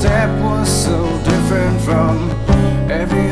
step was so different from every